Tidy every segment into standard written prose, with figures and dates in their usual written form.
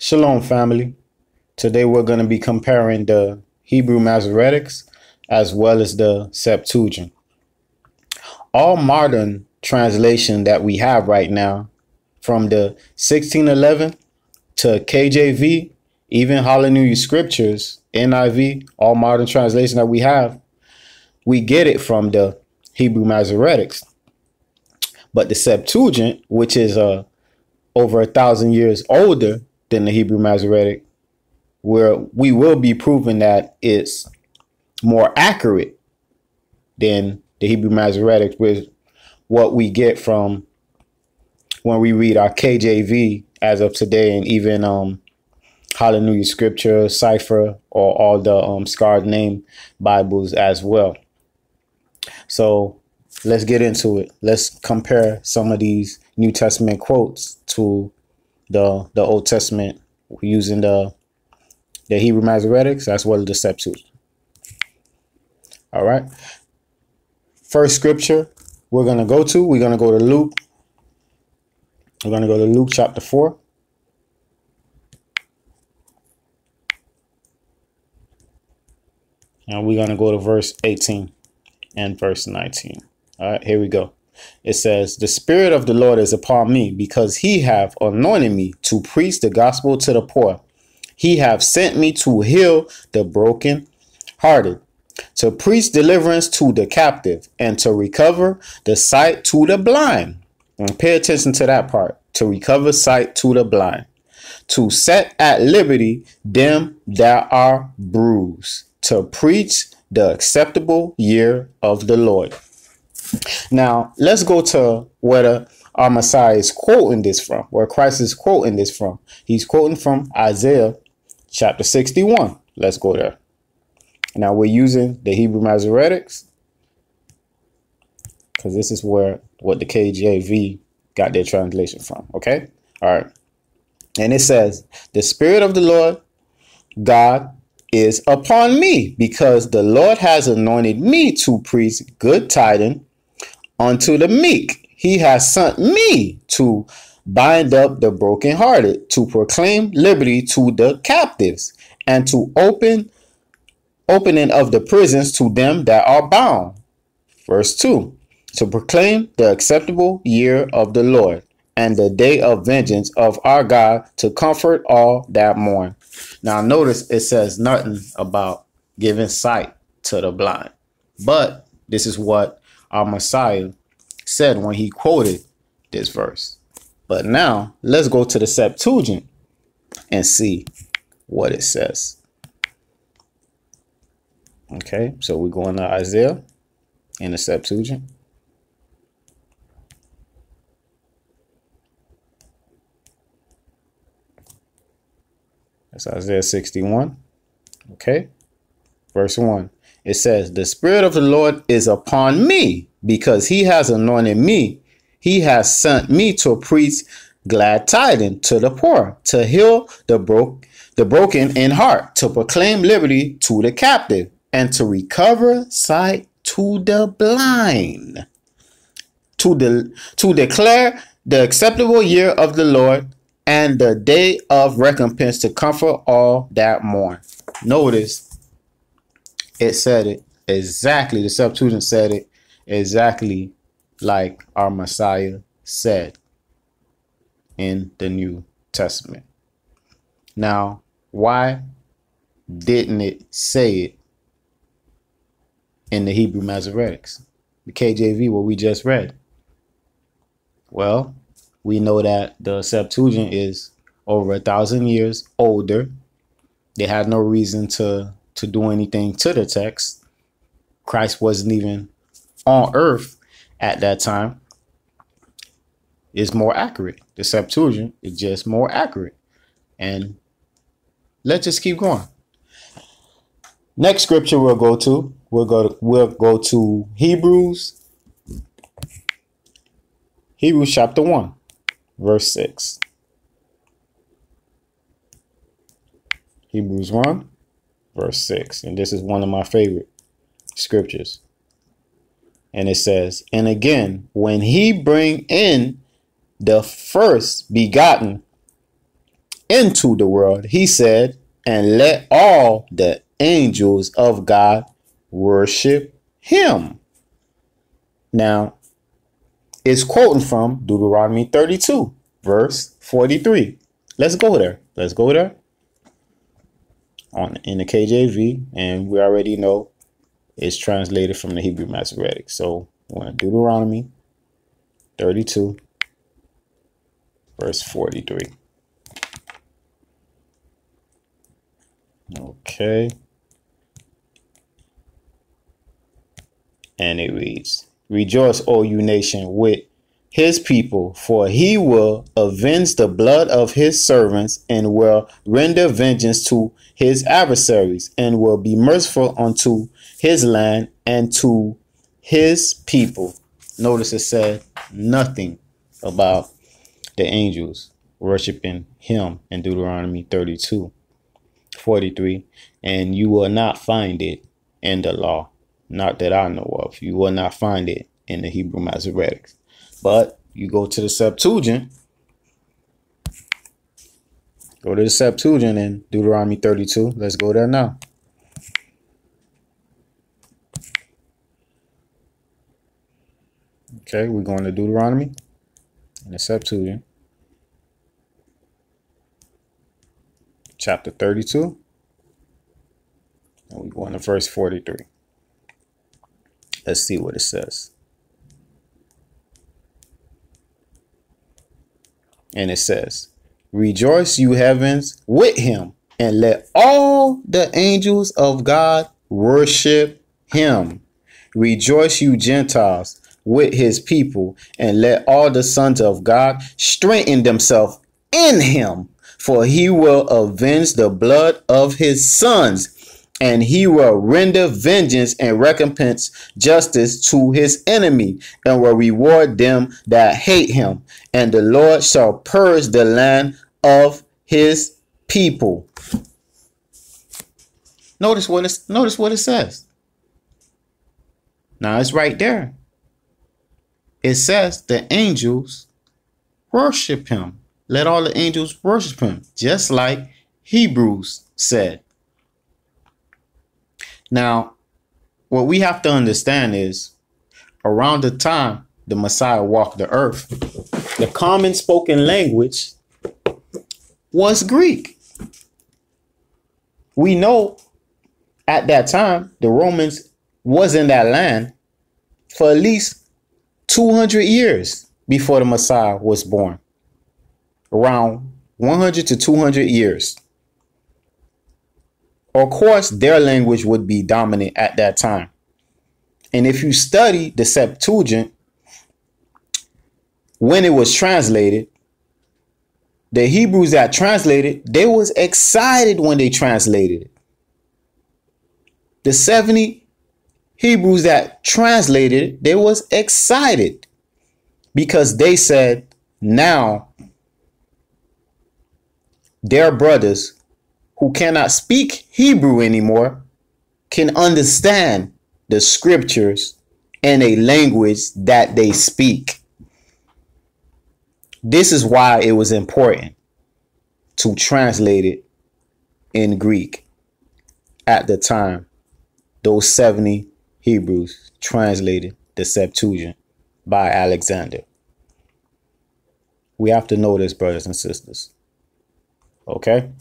Shalom, family. Today we're going to be comparing the Hebrew Masoretics as well as the Septuagint. All modern translation that we have right now, from the 1611 to KJV, even Hallelujah Scriptures, NIV, all modern translation that we have, we get it from the Hebrew Masoretics. But the Septuagint, which is over 1,000 years older than the Hebrew Masoretic, where we will be proving that it's more accurate than the Hebrew Masoretic, with what we get from when we read our KJV as of today, and even Hallelujah Scripture, Cipher, or all the Scarred Name Bibles as well. So let's get into it. Let's compare some of these New Testament quotes to the Old Testament using the Hebrew Masoretics as well as the Septuagint. All right. First scripture we're going to go to, Luke. We're going to go to Luke chapter 4. And we're going to go to verse 18 and verse 19. All right, here we go. It says, "The Spirit of the Lord is upon me, because he hath anointed me to preach the gospel to the poor. He hath sent me to heal the brokenhearted, to preach deliverance to the captive, and to recover the sight to the blind." And pay attention to that part, to recover sight to the blind, to set at liberty them that are bruised, to preach the acceptable year of the Lord. Now, let's go to where our Messiah is quoting this from, where Christ is quoting this from. He's quoting from Isaiah chapter 61. Let's go there. Now, we're using the Hebrew Masoretics because this is what the KJV got their translation from. Okay. All right. And it says, "The Spirit of the Lord God is upon me, because the Lord has anointed me to preach good tidings unto the meek. He has sent me to bind up the brokenhearted, to proclaim liberty to the captives, and to opening of the prisons to them that are bound." Verse 2, "To proclaim the acceptable year of the Lord, and the day of vengeance of our God, to comfort all that mourn." Now notice it says nothing about giving sight to the blind, but this is what our Messiah said when he quoted this verse. But now let's go to the Septuagint and see what it says. Okay, so we're going to Isaiah in the Septuagint. That's Isaiah 61. Okay. Verse 1. It says, "The Spirit of the Lord is upon me, because he has anointed me. He has sent me to preach glad tidings to the poor, to heal the broken in heart, to proclaim liberty to the captive, and to recover sight to the blind, to declare the acceptable year of the Lord, and the day of recompense, to comfort all that mourn." Notice it said it exactly. The Septuagint said it exactly like our Messiah said in the New Testament. Now, why didn't it say it in the Hebrew Masoretics, the KJV, what we just read? Well, we know that the Septuagint is over 1,000 years older. They had no reason to do anything to the text. Christ wasn't even on earth at that time. It's more accurate. The Septuagint is just more accurate. And let's just keep going. Next scripture we'll go to, we'll go to Hebrews. Hebrews chapter 1. Verse 6. Hebrews 1, verse 6. And this is one of my favorite scriptures. And it says, "And again, when he bring in the first begotten into the world, he said, and let all the angels of God worship him. Now, it's quoting from Deuteronomy 32, verse 43. Let's go there. Let's go there in the KJV. And we already know it's translated from the Hebrew Masoretics. So we're in Deuteronomy 32, verse 43. Okay. And it reads, rejoice, O you nation, with his people, for he will avenge the blood of his servants and will render vengeance to his adversaries and will be merciful unto his land and to his people. Notice it said nothing about the angels worshiping him in Deuteronomy 32, 43, and you will not find it in the law. Not that I know of. You will not find it in the Hebrew Masoretics. But you go to the Septuagint. Go to the Septuagint in Deuteronomy 32. Let's go there now. Okay, we're going to Deuteronomy and the Septuagint. Chapter 32. And we're going to verse 43. Let's see what it says. And it says, rejoice, you heavens, with him, and let all the angels of God worship him. Rejoice, you Gentiles, with his people, and let all the sons of God strengthen themselves in him, for he will avenge the blood of his sons. And he will render vengeance and recompense justice to his enemy, and will reward them that hate him. And the Lord shall purge the land of his people. Notice what it's, notice what it says. Now it's right there. It says the angels worship him. Let all the angels worship him, just like Hebrews said. Now, what we have to understand is around the time the Messiah walked the earth, the common spoken language was Greek. We know at that time the Romans was in that land for at least 200 years before the Messiah was born. Around 100 to 200 years. Of course, their language would be dominant at that time. And if you study the Septuagint, when it was translated, the Hebrews that translated, they was excited when they translated it. The 70 Hebrews that translated it, they was excited because they said now their brothers who cannot speak Hebrew anymore can understand the scriptures in a language that they speak. This is why it was important to translate it in Greek at the time those 70 Hebrews translated the Septuagint by Alexander. We have to know this, brothers and sisters. Okay?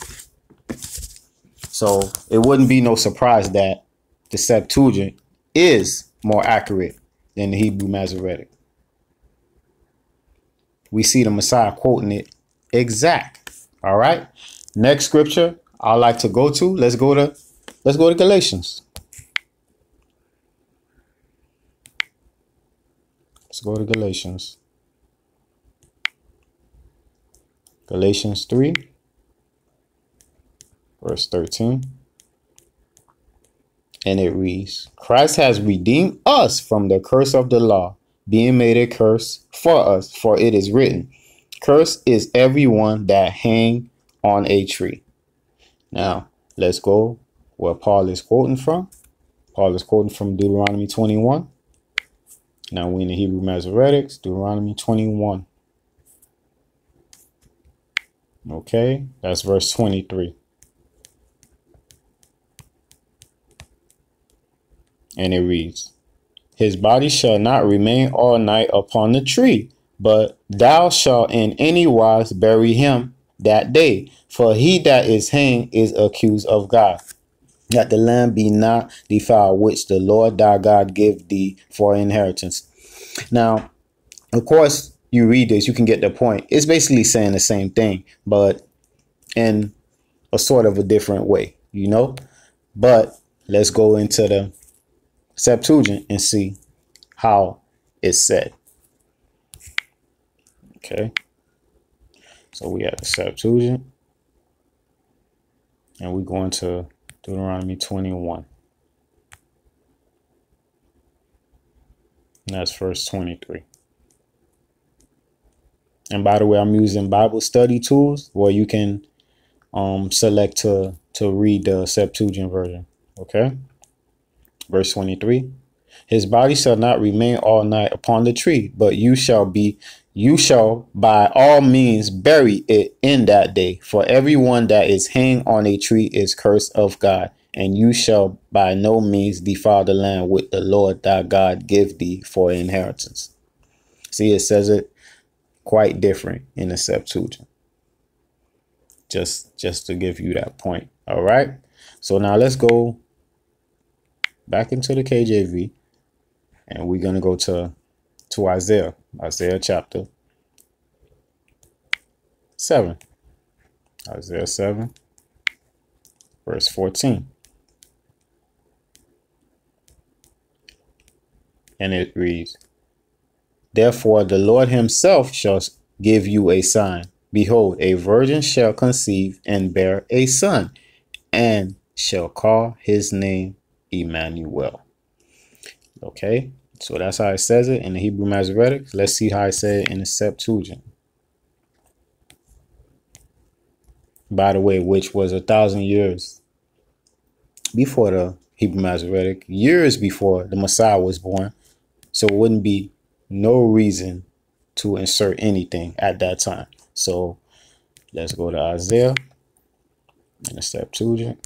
So it wouldn't be no surprise that the Septuagint is more accurate than the Hebrew Masoretic. We see the Messiah quoting it exact. All right. Next scripture I like to go to. Let's go to Galatians. Let's go to Galatians. Galatians 3. Verse 13, and it reads, Christ has redeemed us from the curse of the law, being made a curse for us, for it is written, cursed is everyone that hang on a tree. Now, let's go where Paul is quoting from. Paul is quoting from Deuteronomy 21. Now, we're in the Hebrew Masoretics, Deuteronomy 21. Okay, that's verse 23. And it reads, his body shall not remain all night upon the tree, but thou shalt in any wise bury him that day, for he that is hanged is accused of God, that the land be not defiled, which the Lord thy God give thee for inheritance. Now, of course, you read this, you can get the point. It's basically saying the same thing, but in a sort of a different way, you know. But let's go into the Septuagint and see how it's said. Okay, so we have the Septuagint, and we're going to Deuteronomy 21. And that's verse 23. And by the way, I'm using Bible study tools where you can select to read the Septuagint version. Okay. Verse 23. His body shall not remain all night upon the tree, but you shall by all means bury it in that day. For everyone that is hanged on a tree is cursed of God, and you shall by no means defile the land which the Lord thy God give thee for inheritance. See, it says it quite different in the Septuagint. Just to give you that point. All right. So now let's go back into the KJV, and we're going to go to Isaiah, chapter 7, Isaiah 7, verse 14. And it reads, therefore the Lord himself shall give you a sign. Behold, a virgin shall conceive and bear a son, and shall call his name Emmanuel. Okay, so that's how it says it in the Hebrew Masoretics. Let's see how it said it in the Septuagint, by the way, which was 1,000 years before the Hebrew Masoretic, years before the Messiah was born. So it wouldn't be no reason to insert anything at that time. So let's go to Isaiah and the Septuagint.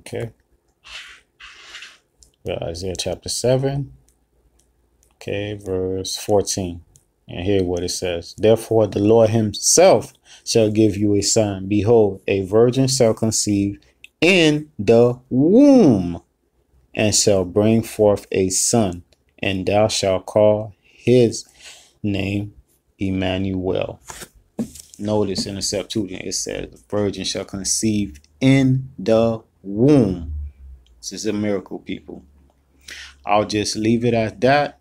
Okay, Isaiah chapter 7, okay, verse 14, and hear what it says. Therefore the Lord himself shall give you a sign. Behold, a virgin shall conceive in the womb, and shall bring forth a son, and thou shalt call his name Emmanuel. Notice in the Septuagint it says, the virgin shall conceive in the womb. This is a miracle, people. I'll just leave it at that.